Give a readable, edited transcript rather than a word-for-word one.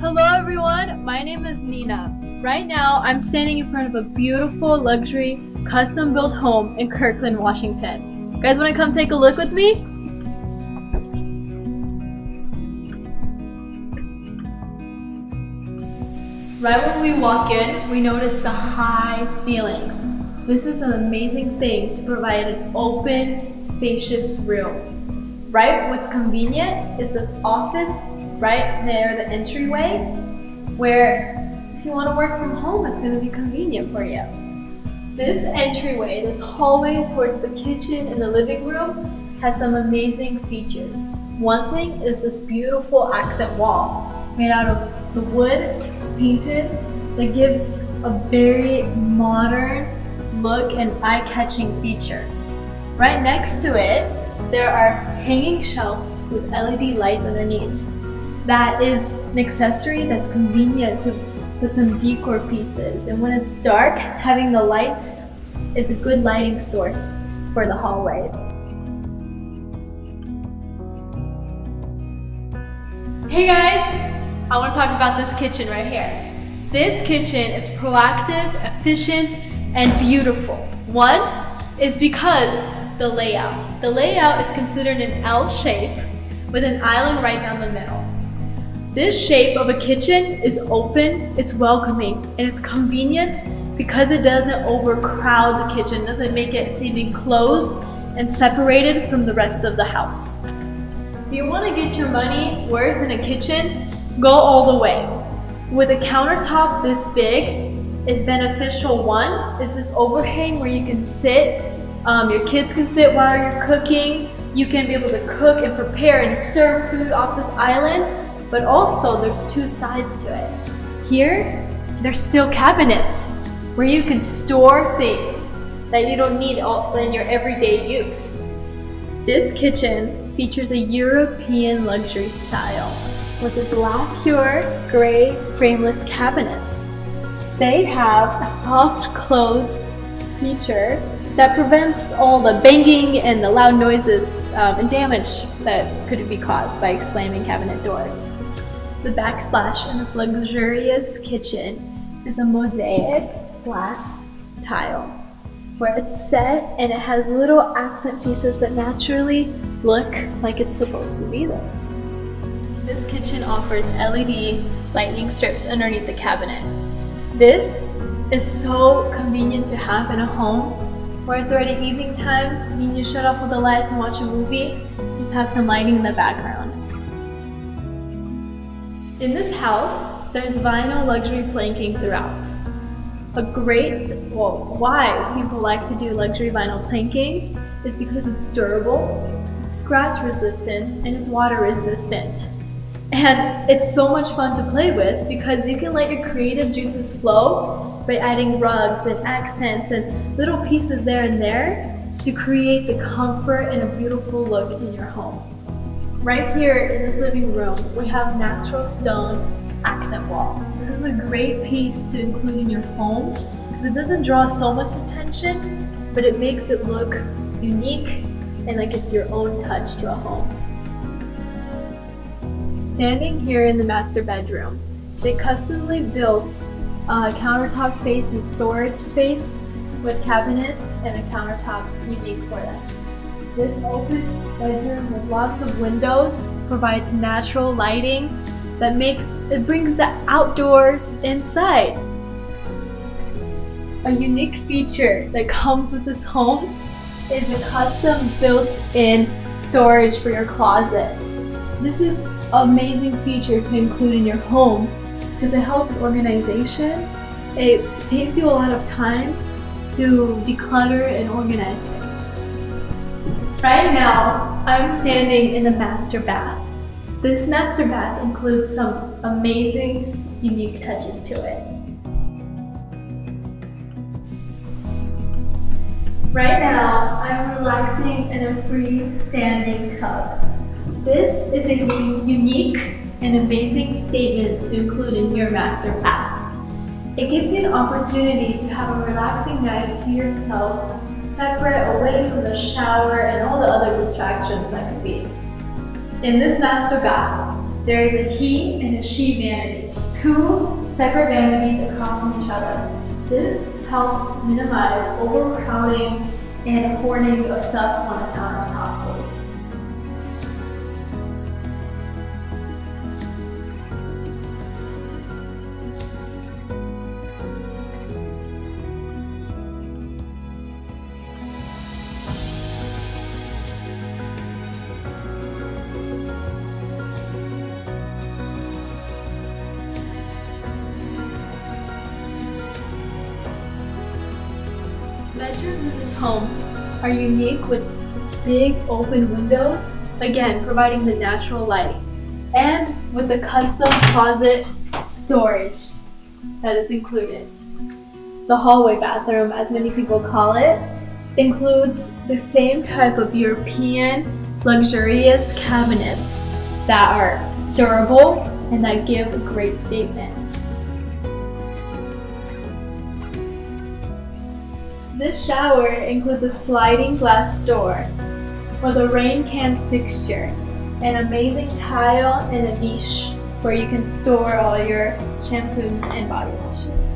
Hello everyone, my name is Nina. Right now I'm standing in front of a beautiful luxury custom built home in Kirkland, Washington. You guys want to come take a look with me? Right when we walk in, we notice the high ceilings. This is an amazing thing to provide an open, spacious room. Right, what's convenient is the office right there, the entryway, where if you want to work from home, it's going to be convenient for you. This entryway, this hallway towards the kitchen and the living room, has some amazing features. One thing is this beautiful accent wall made out of the wood, painted, that gives a very modern look and eye-catching feature. Right next to it, there are hanging shelves with LED lights underneath. That is an accessory that's convenient to put some decor pieces. And when it's dark, having the lights is a good lighting source for the hallway. Hey guys, I want to talk about this kitchen right here. This kitchen is proactive, efficient, and beautiful. One is because the layout. The layout is considered an L shape with an island right down the middle. This shape of a kitchen is open, it's welcoming, and it's convenient because it doesn't overcrowd the kitchen, doesn't make it seem enclosed and separated from the rest of the house. If you want to get your money's worth in a kitchen, go all the way. With a countertop this big, it's beneficial. One is this overhang where you can sit, your kids can sit while you're cooking, you can be able to cook and prepare and serve food off this island. But also there's two sides to it. Here, there's still cabinets where you can store things that you don't need in your everyday use. This kitchen features a European luxury style with its lacquer gray frameless cabinets. They have a soft close feature that prevents all the banging and the loud noises and damage that could be caused by slamming cabinet doors. The backsplash in this luxurious kitchen is a mosaic glass tile where it's set and it has little accent pieces that naturally look like it's supposed to be there. This kitchen offers LED lighting strips underneath the cabinet. This is so convenient to have in a home where it's already evening time. I mean, you shut off all the lights and watch a movie, just have some lighting in the background. In this house, there's vinyl luxury planking throughout. Why people like to do luxury vinyl planking is because it's durable, it's scratch resistant, and it's water resistant. And it's so much fun to play with because you can let your creative juices flow by adding rugs and accents and little pieces there and there to create the comfort and a beautiful look in your home. Right here in this living room, we have natural stone accent wall. This is a great piece to include in your home because it doesn't draw so much attention, but it makes it look unique and like it's your own touch to a home. Standing here in the master bedroom, they customly built countertop space and storage space with cabinets and a countertop unique for them. This open bedroom with lots of windows provides natural lighting that brings the outdoors inside. A unique feature that comes with this home is a custom built-in storage for your closet. This is an amazing feature to include in your home because it helps organization. It saves you a lot of time to declutter and organize things. Right now, I'm standing in the master bath. This master bath includes some amazing, unique touches to it. Right now, I'm relaxing in a freestanding tub. This is a unique and amazing statement to include in your master bath. It gives you an opportunity to have a relaxing night to yourself, separate away from the shower and all the other distractions that could be. In this master bath, There is a he and a she vanity, two separate vanities across from each other. This helps minimize overcrowding and hoarding of stuff on a townhouse households. Bedrooms in this home are unique with big open windows, again providing the natural light, and with the custom closet storage that is included. The hallway bathroom, as many people call it, includes the same type of European luxurious cabinets that are durable and that give a great statement. This shower includes a sliding glass door with a rain can fixture, an amazing tile, and a niche where you can store all your shampoos and body washes.